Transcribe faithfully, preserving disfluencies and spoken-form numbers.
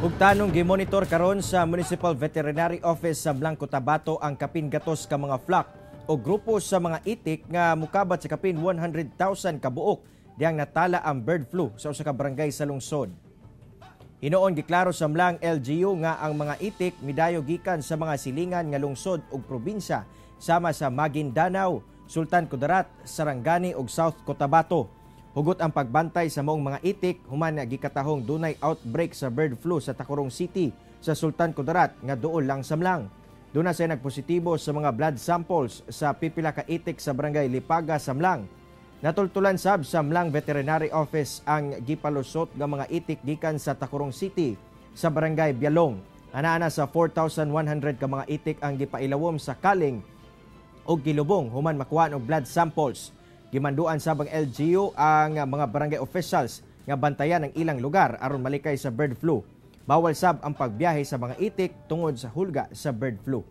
Ug tanong gimonitor karon sa Municipal Veterinary Office sa Mlang, Cotabato ang kapin gatos ka mga flock o grupo sa mga itik nga mukabat sa kapin one hundred thousand kabuok diyang natala ang bird flu sa usa ka barangay sa lungsod. Hinoon giklaro sa Mlang L G U nga ang mga itik midayo gikan sa mga silingan nga lungsod ug probinsya sama sa Maguindanao, Sultan Kudarat, Sarangani ug South Kotabato. Hugot ang pagbantay sa maong mga itik human nga gikatahong dunay outbreak sa bird flu sa Tacurong City sa Sultan Kudarat nga duol lang sa Mlang. Duna say nagpositibo sa mga blood samples sa pipila ka itik sa barangay Lipaga sa Mlang. Natultulan sab sa Mlang Veterinary Office ang gipalusot nga mga itik gikan sa Tacurong City sa barangay Bialong. Ana-ana sa four thousand one hundred ka mga itik ang gipailawom sa Kaling o Gilubong human makuha og blood samples. Gimanduan sabang L G U ang mga barangay officials nga bantayan ang ilang lugar aron malikay sa bird flu. Bawal sab ang pagbiyahe sa mga itik tungod sa hulga sa bird flu.